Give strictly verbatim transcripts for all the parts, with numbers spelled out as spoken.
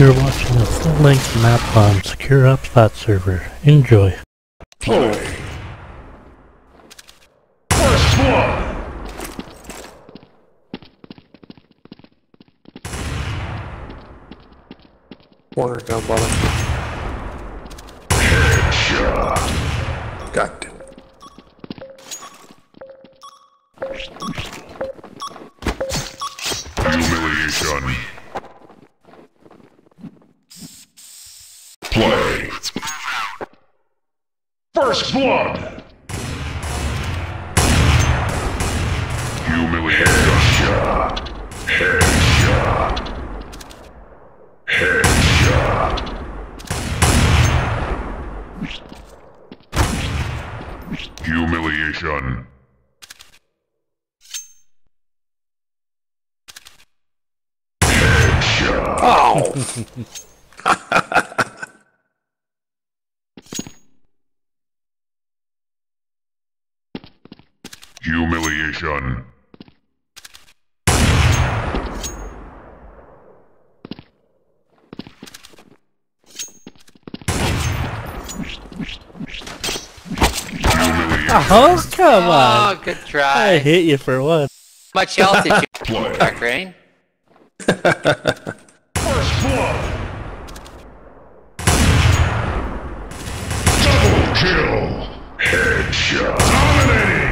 You're watching a full-length map on SecureOpsBotServer. Enjoy. Play. First one. Warner's down bottom. Headshot. Got it. Humiliation. Play. First blood. Humiliation. Headshot. Headshot. Headshot. Humiliation. Headshot. Ow. Humiliation. Oh, come on. Oh, good try. I hit you for one. Much else did you play, Dark Rain? First blood. Double kill. Headshot. Dominating.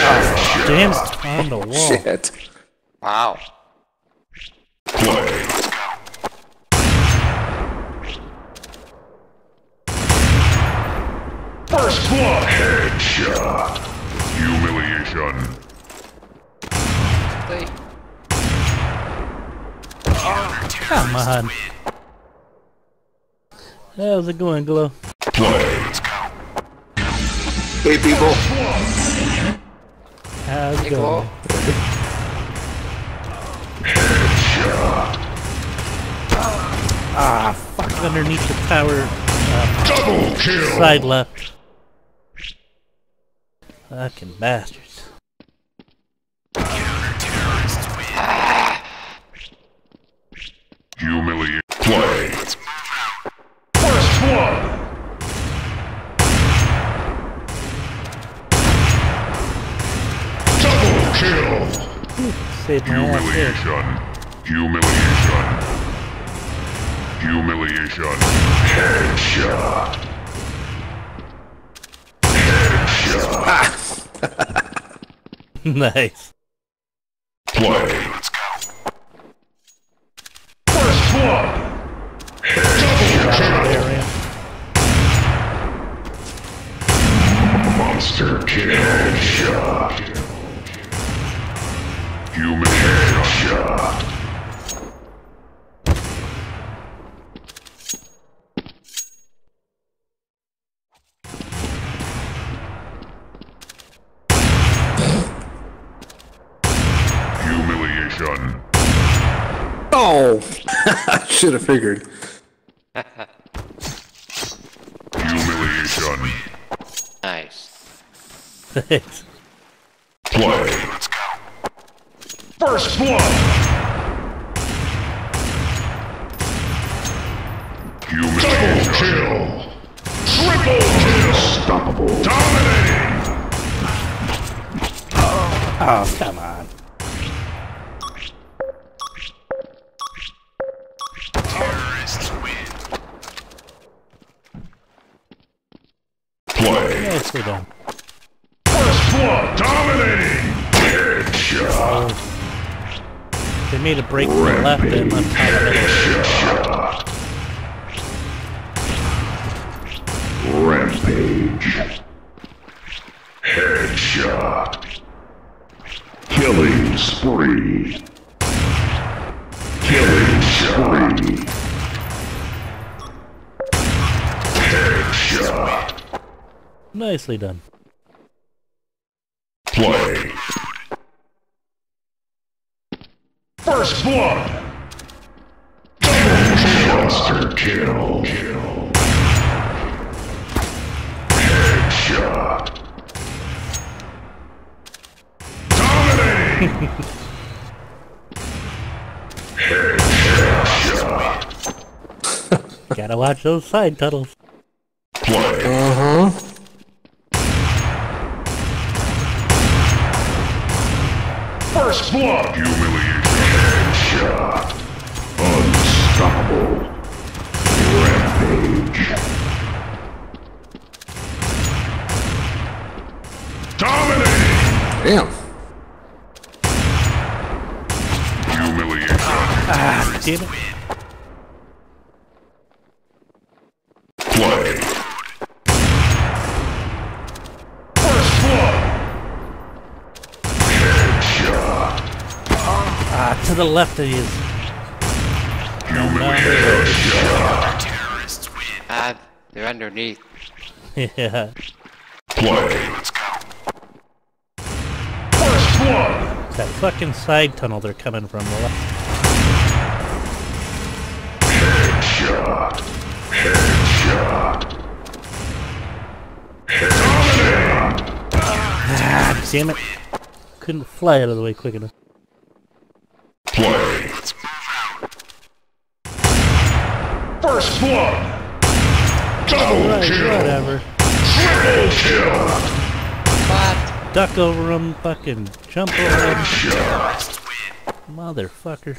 Oh, damn, on the wall. Shit. Wow. Play. First blood. Headshot. Humiliation. Play. Oh, come on. How's it going, Glow? Play. Let's go. Hey, people. How's it going? Headshot. Ah, fuck. Underneath the tower. Uh, Double kill. Side left. Fucking bastards. Counter-terrorists win. Humiliate. Play. First one. Kill! Humiliation. Humiliation. Humiliation. Headshot. Headshot. Nice. Play. Let's go. First blood. Headshot. Monster kill. Headshot. Human headshot. Humiliation. Oh! Should have figured. Humiliation. Nice. Play. First blood. Double kill. Triple kill. Unstoppable. Dominating. Oh, oh, come on. Terrorists win. Play. Yes, we don't. First blood. Dominating. Headshot. Oh. They made a break from the left and left out of it. Rampage. Headshot. Killing spree. Killing spree. Headshot. Nicely done. Play. First blood. Monster kill. Kill. Headshot. Dominating. Headshot. Gotta watch those side tunnels. Play. Uh huh. First blood, humiliation. Headshot. Unstoppable. Rampage. Dominating. Damn. Humiliation. Ah, damn it. Play. First blood. Headshot. Ah, to the left of you. Humiliation. Terrorists win. Ah, uh, they're underneath. Yeah. Play. Let's go. First blood. That fucking side tunnel they're coming from the left. Headshot. Headshot. Headshot. Ah, damn it. Couldn't fly out of the way quick enough. Play. Let's move out. First blood. Double right, kill. Whatever. Triple kill. But duck over him, fucking jump over him. Motherfucker.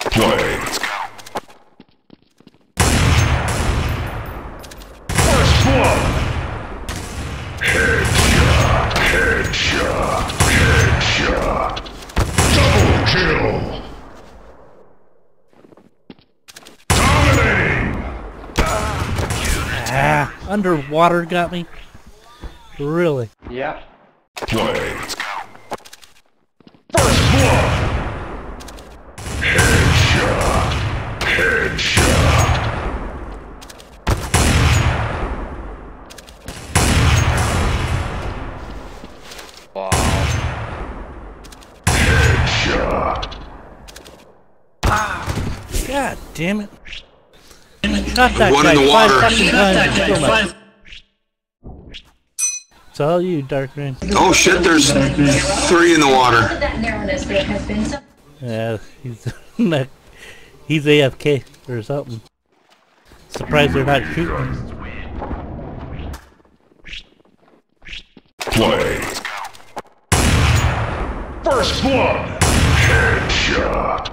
Play. Let's go. First blood. Headshot. Headshot. Headshot. Double kill. Dominating. Ah, underwater got me. Really? Yeah. Play. Let's go. First blood. Headshot. Headshot. Wow. Headshot. Ah. God damn it! Got that one guy in the water. Five times. It's all you, Dark Green. Oh shit, there's three in the water. Yeah, he's not, he's A F K or something. Surprised they're not shooting. Play. First blood. Headshot.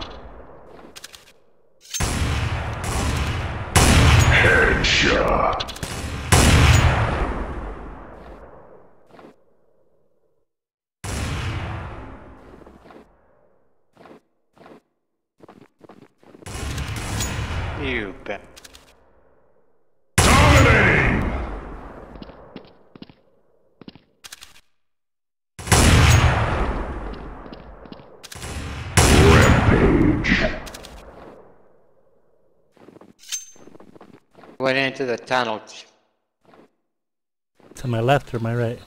Headshot. You bet. Dominating! Rampage. Went into the tunnel. To my left or my right?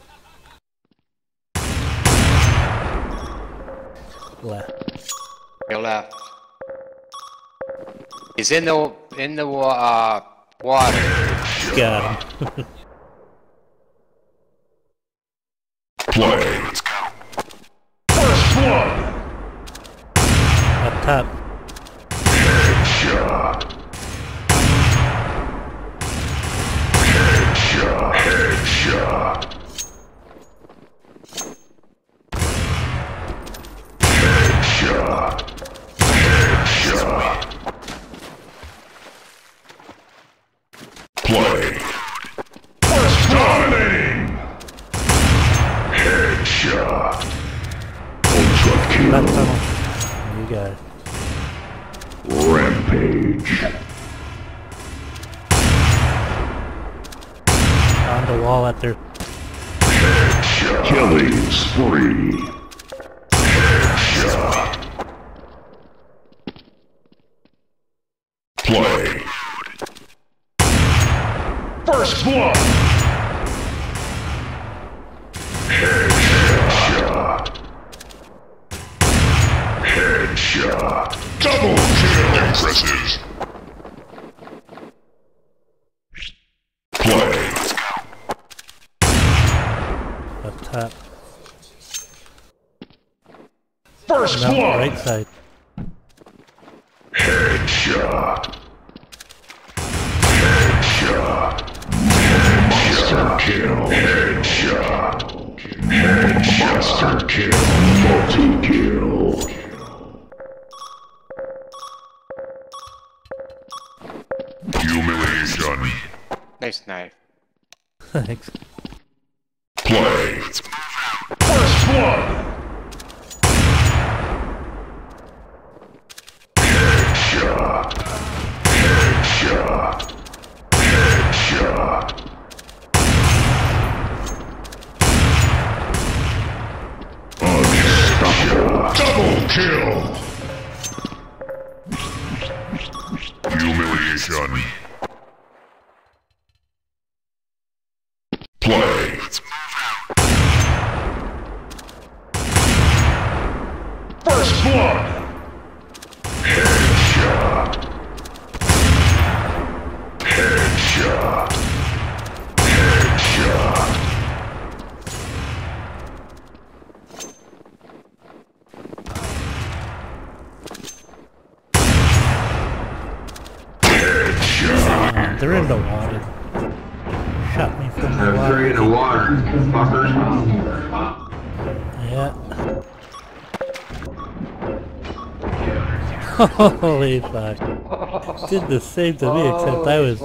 Left. Your left. He's in the in the uh, water. Got him. Play. Let's go. First blood. Up top. Headshot. Headshot. Headshot. Headshot. Headshot. Play. First dominating. Headshot. Ultra kill. That tunnel. You got it. Rampage. On the wall at their. Headshot. Killing spree. Headshot. Play. First blood! Headshot! Headshot! Double kill! Impressive! Play! Let's go! Up top. First blood! Right side. Headshot! Monster kill. Headshot. Headshot. Monster kill. Multi kill. Humiliation. Nice knife. Thanks. Play. First one. Headshot. Headshot. Headshot. Unstoppable. Double kill. Humiliation. Play. First blood. Headshot. Headshot. Headshot. Headshot. They're in the water. Shot me from the water. They're in the water, fuckers. Yeah. Holy fuck. Did the same to me, except I was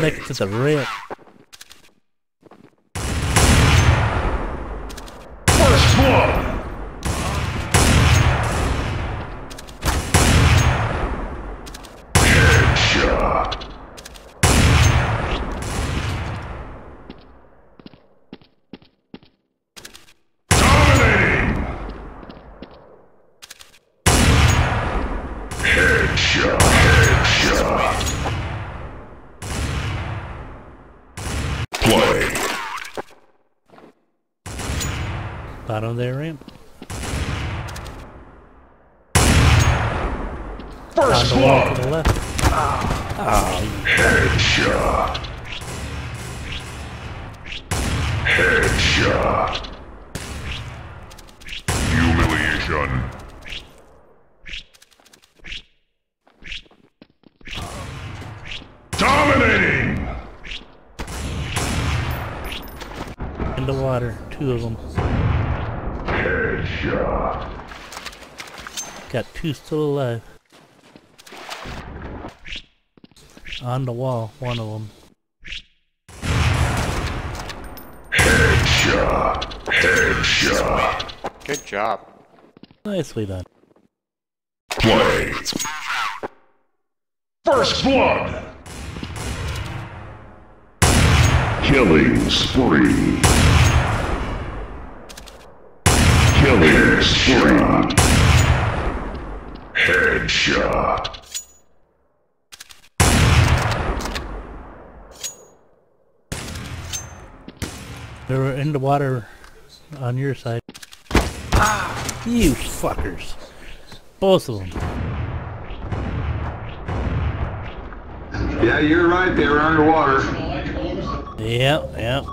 next to the ramp. First blood! Headshot! Headshot! Headshot! Play! Bottom of their ramp. First one! On the left. Oh. Oh. Headshot! Headshot! Humiliation! Dominating! In the water, two of them. Headshot. Got two still alive. On the wall, one of them. Headshot. Headshot. Good job. Nicely done. Play. First blood. Killing spree. Killing spree. Headshot. They were in the water on your side. Ah, you fuckers. Both of them. Yeah, you're right. They were underwater. Yep, yep.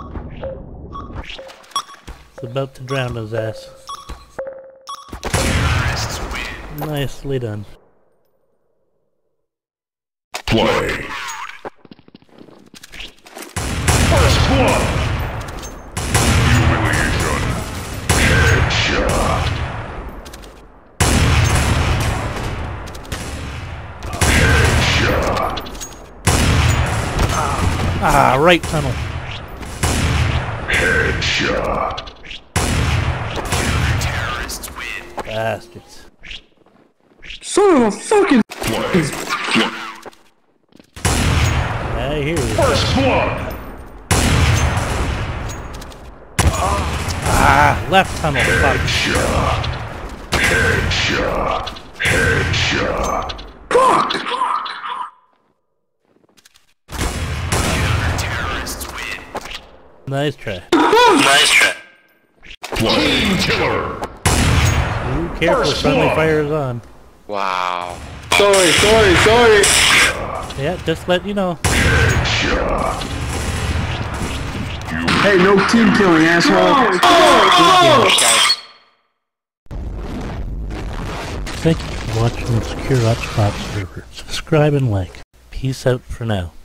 It's about to drown his ass. Nicely done. Play. First blood. Humiliation. Headshot. Headshot. Ah, right tunnel. Headshot. Counter-terrorists win. Bastards. Son of a fucking... I hear you. First blood! Ah, left tunnel. Headshot. Headshot. Headshot. Fuck! Nice try. Nice try. Team killer. Ooh, careful, friendly fire is on. Wow. Sorry, sorry, sorry. Yeah, just let you know. Hey, no team killing, asshole. Oh, oh, oh. Thank you for watching SecureOpsBotServer. Subscribe and like. Peace out for now.